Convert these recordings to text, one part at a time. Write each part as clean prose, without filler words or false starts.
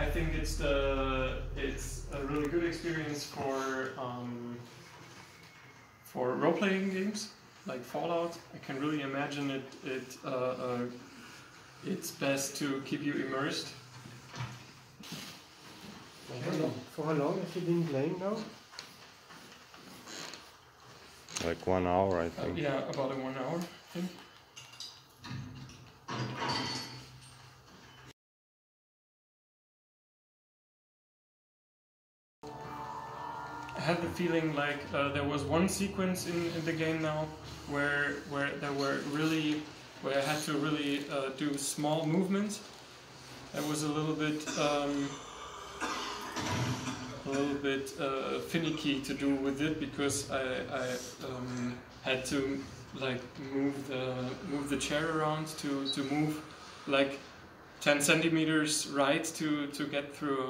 I think it's a really good experience for role-playing games like Fallout. I can really imagine it's best to keep you immersed. For how long have you been playing now? Like 1 hour, I think. Yeah, about 1 hour, I think. I had the feeling like there was one sequence in the game now where I had to really do small movements. That was a little bit finicky to do with it, because I had to like move the chair around to move like 10 centimeters right to get through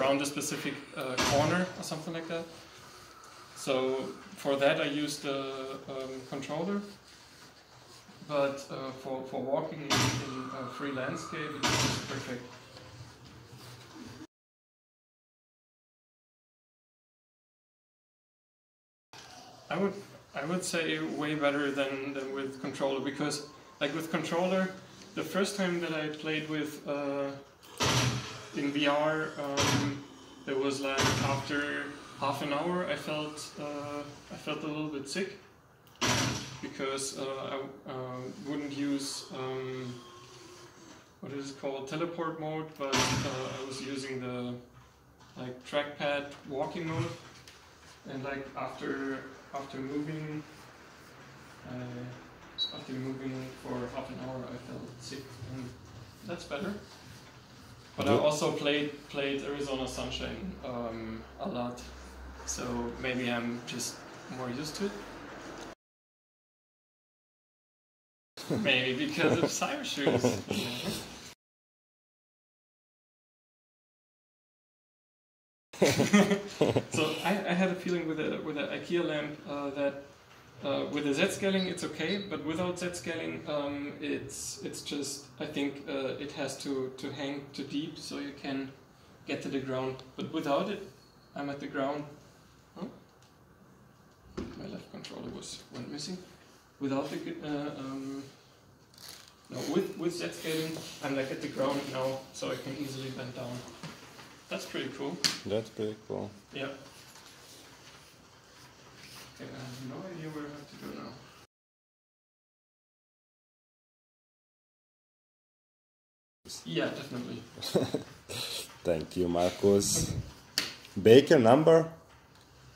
around a specific corner or something like that. So for that I used the controller, but for walking in a free landscape it was perfect. I would say way better than with controller, because like with controller, the first time that I played with in VR, it was like after half an hour I felt a little bit sick, because I wouldn't use what is it called, teleport mode, but I was using the like trackpad walking mode, and like after moving for half an hour I felt sick, and that's better. But I also played Arizona Sunshine a lot, so maybe I'm just more used to it. Maybe because of Cybershoes. So I had a feeling with the IKEA lamp that with the Z-scaling it's okay, but without Z-scaling it's just, I think it has to hang too deep so you can get to the ground. But without it, I'm at the ground. Huh? My left controller went missing. Without the with Z-scaling I'm like at the ground now, so I can easily bend down. That's pretty cool. That's pretty cool. Yeah. Okay, I have no idea where I have to go now. Yeah, definitely. Thank you, Marcus. Okay. Baker number?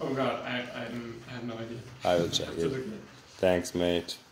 Oh god, I have no idea. I will check it. Thanks, mate.